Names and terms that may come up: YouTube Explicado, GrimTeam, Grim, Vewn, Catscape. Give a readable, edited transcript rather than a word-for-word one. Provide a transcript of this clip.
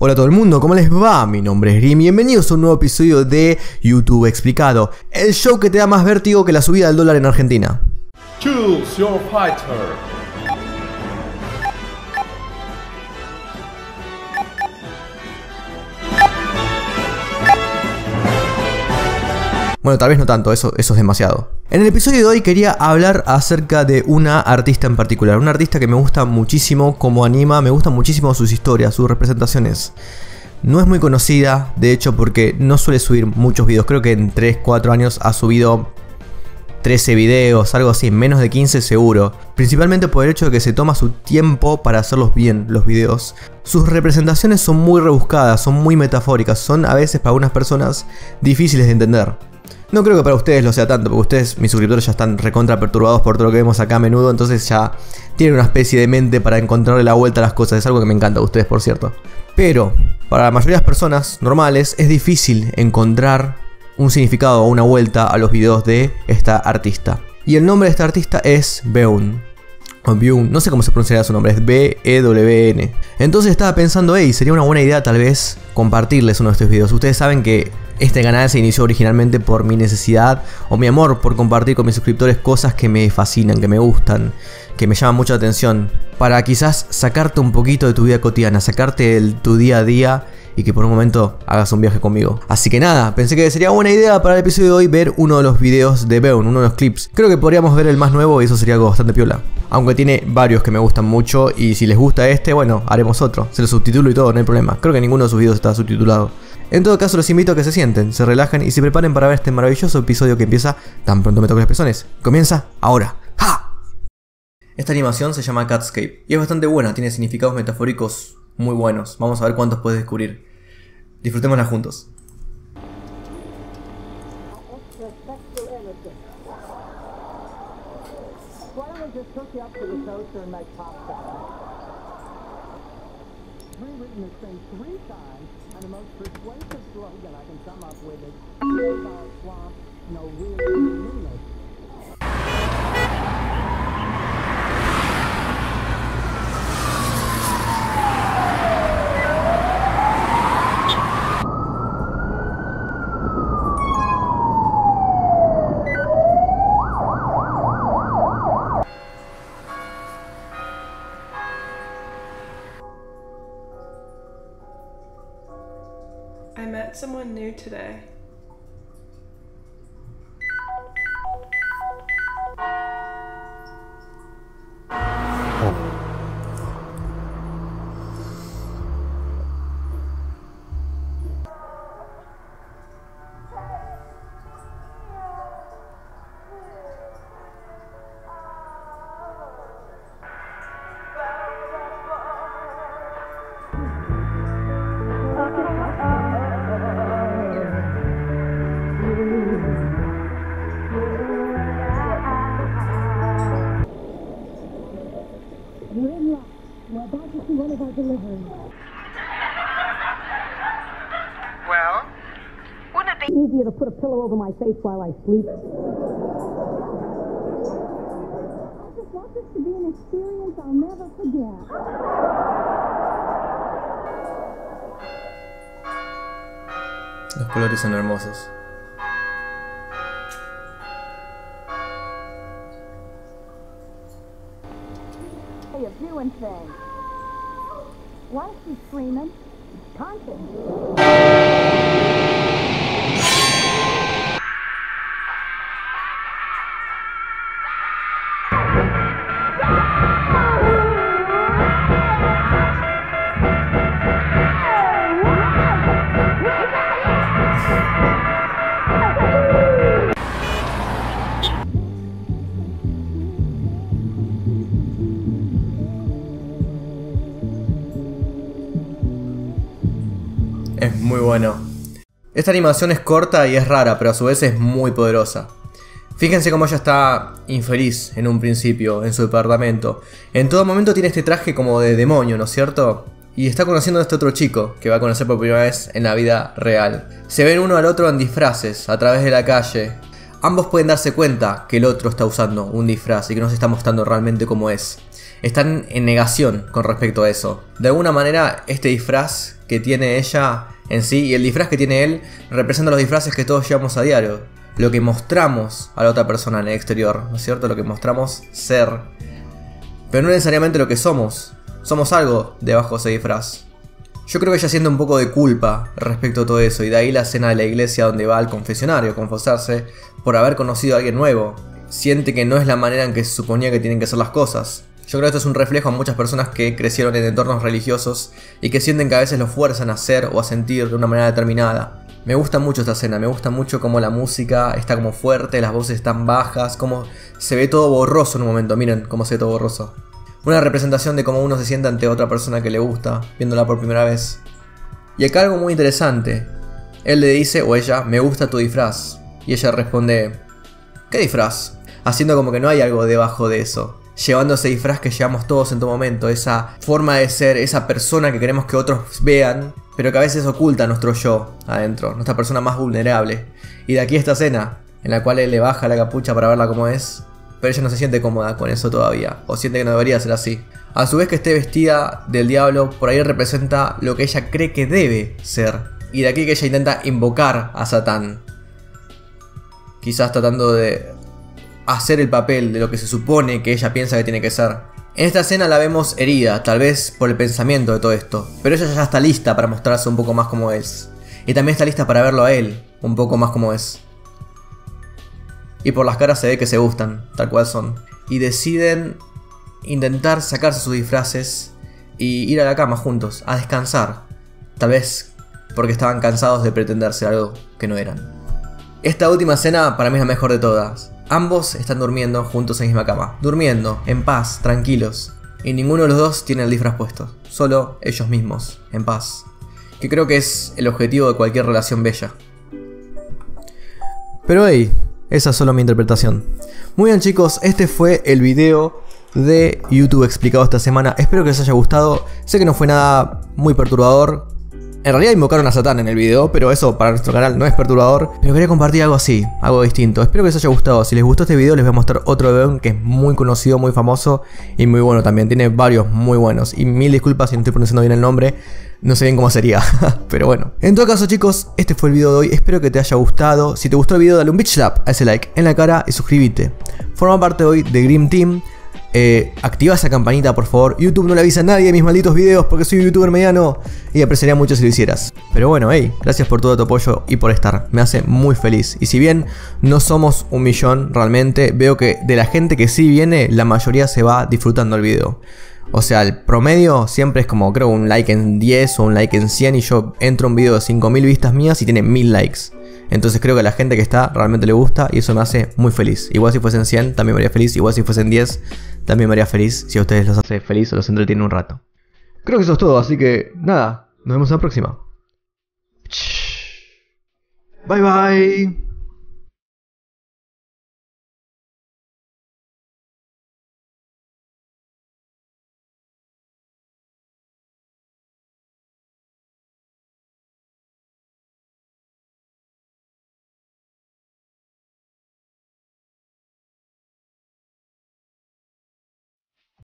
Hola a todo el mundo, ¿cómo les va? Mi nombre es Grim y bienvenidos a un nuevo episodio de YouTube Explicado, el show que te da más vértigo que la subida del dólar en Argentina. Choose your fighter. Bueno, tal vez no tanto, eso es demasiado. En el episodio de hoy quería hablar acerca de una artista en particular, una artista que me gusta muchísimo como anima, me gustan muchísimo sus historias, sus representaciones. No es muy conocida, de hecho, porque no suele subir muchos videos, creo que en 3-4 años ha subido 13 videos, algo así, menos de 15 seguro. Principalmente por el hecho de que se toma su tiempo para hacerlos bien, los videos. Sus representaciones son muy rebuscadas, son muy metafóricas, son a veces para algunas personas difíciles de entender. No creo que para ustedes lo sea tanto, porque ustedes, mis suscriptores, ya están recontra perturbados por todo lo que vemos acá a menudo, entonces ya tienen una especie de mente para encontrarle la vuelta a las cosas, es algo que me encanta de ustedes, por cierto. Pero, para la mayoría de las personas normales, es difícil encontrar un significado o una vuelta a los videos de esta artista. Y el nombre de esta artista es Vewn. No sé cómo se pronunciará su nombre, es B-E-W-N. Entonces estaba pensando, hey, sería una buena idea tal vez compartirles uno de estos videos. Ustedes saben que este canal se inició originalmente por mi necesidad o mi amor por compartir con mis suscriptores cosas que me fascinan, que me gustan, que me llaman mucha atención. Para quizás sacarte un poquito de tu vida cotidiana, sacarte de tu día a día y que por un momento hagas un viaje conmigo. Así que nada, pensé que sería buena idea para el episodio de hoy ver uno de los videos de Vewn, uno de los clips. Creo que podríamos ver el más nuevo y eso sería algo bastante piola. Aunque tiene varios que me gustan mucho y si les gusta este, bueno, haremos otro. Se lo subtitulo y todo, no hay problema. Creo que ninguno de sus videos está subtitulado. En todo caso, los invito a que se sienten, se relajen y se preparen para ver este maravilloso episodio que empieza tan pronto me toque los pezones. Comienza ahora. ¡Ja! Esta animación se llama Catscape y es bastante buena, tiene significados metafóricos muy buenos. Vamos a ver cuántos puedes descubrir. Disfrutémosla juntos. I met someone new today. Well, wouldn't it be easier to put a pillow over my face while I sleep? I just want this to be an experience I'll never forget. Los colores son hermosos. Hey, you're doing things. Why is she screaming? Conscious. Es muy bueno. Esta animación es corta y es rara, pero a su vez es muy poderosa. Fíjense cómo ella está infeliz en un principio, en su departamento. En todo momento tiene este traje como de demonio, ¿no es cierto? Y está conociendo a este otro chico, que va a conocer por primera vez en la vida real. Se ven uno al otro en disfraces, a través de la calle. Ambos pueden darse cuenta que el otro está usando un disfraz y que no se está mostrando realmente cómo es. Están en negación con respecto a eso. De alguna manera, este disfraz que tiene ella en sí y el disfraz que tiene él representa los disfraces que todos llevamos a diario. Lo que mostramos a la otra persona en el exterior, ¿no es cierto? Lo que mostramos ser. Pero no necesariamente lo que somos. Somos algo debajo de ese disfraz. Yo creo que ella siente un poco de culpa respecto a todo eso, y de ahí la escena de la iglesia donde va al confesionario a confesarse por haber conocido a alguien nuevo. Siente que no es la manera en que se suponía que tienen que hacer las cosas. Yo creo que esto es un reflejo a muchas personas que crecieron en entornos religiosos y que sienten que a veces los fuerzan a hacer o a sentir de una manera determinada. Me gusta mucho esta escena, me gusta mucho cómo la música está como fuerte, las voces están bajas, cómo se ve todo borroso en un momento, miren cómo se ve todo borroso. Una representación de cómo uno se siente ante otra persona que le gusta, viéndola por primera vez. Y acá algo muy interesante. Él le dice, o ella, me gusta tu disfraz. Y ella responde, ¿qué disfraz? Haciendo como que no hay algo debajo de eso. Llevando ese disfraz que llevamos todos en todo momento, esa forma de ser, esa persona que queremos que otros vean, pero que a veces oculta nuestro yo adentro, nuestra persona más vulnerable. Y de aquí esta escena, en la cual él le baja la capucha para verla como es, pero ella no se siente cómoda con eso todavía, o siente que no debería ser así. A su vez que esté vestida del diablo, por ahí representa lo que ella cree que debe ser, y de aquí que ella intenta invocar a Satán. Quizás tratando de hacer el papel de lo que se supone que ella piensa que tiene que ser. En esta escena la vemos herida, tal vez por el pensamiento de todo esto, pero ella ya está lista para mostrarse un poco más como es. Y también está lista para verlo a él, un poco más como es. Y por las caras se ve que se gustan, tal cual son. Y deciden intentar sacarse sus disfraces y ir a la cama juntos, a descansar. Tal vez porque estaban cansados de pretenderse algo que no eran. Esta última escena para mí es la mejor de todas. Ambos están durmiendo juntos en la misma cama. Durmiendo, en paz, tranquilos. Y ninguno de los dos tiene el disfraz puesto. Solo ellos mismos, en paz. Que creo que es el objetivo de cualquier relación bella. Pero hey, esa es solo mi interpretación. Muy bien chicos, este fue el video de YouTube Explicado esta semana. Espero que les haya gustado. Sé que no fue nada muy perturbador. En realidad invocaron a Satán en el video, pero eso para nuestro canal no es perturbador. Pero quería compartir algo así, algo distinto. Espero que les haya gustado. Si les gustó este video les voy a mostrar otro de Vewn que es muy conocido, muy famoso y muy bueno también. Tiene varios muy buenos. Y mil disculpas si no estoy pronunciando bien el nombre. No sé bien cómo sería, pero bueno. En todo caso chicos, este fue el video de hoy. Espero que te haya gustado. Si te gustó el video dale un bitch slap a ese like en la cara y suscríbete. Forma parte hoy de GrimTeam. Activa esa campanita por favor. YouTube no le avisa a nadie de mis malditos videos porque soy un youtuber mediano y apreciaría mucho si lo hicieras. Pero bueno, hey, gracias por todo tu apoyo y por estar, me hace muy feliz. Y si bien no somos 1.000.000 realmente, veo que de la gente que sí viene, la mayoría se va disfrutando el video. O sea, el promedio siempre es como creo un like en 10 o un like en 100 y yo entro a un video de 5.000 vistas mías y tiene 1.000 likes. Entonces creo que a la gente que está realmente le gusta y eso me hace muy feliz. Igual si fuesen 100 también me haría feliz, igual si fuesen 10 también me haría feliz. Si a ustedes los hace feliz o los entretiene un rato. Creo que eso es todo, así que nada, nos vemos en la próxima. Bye bye.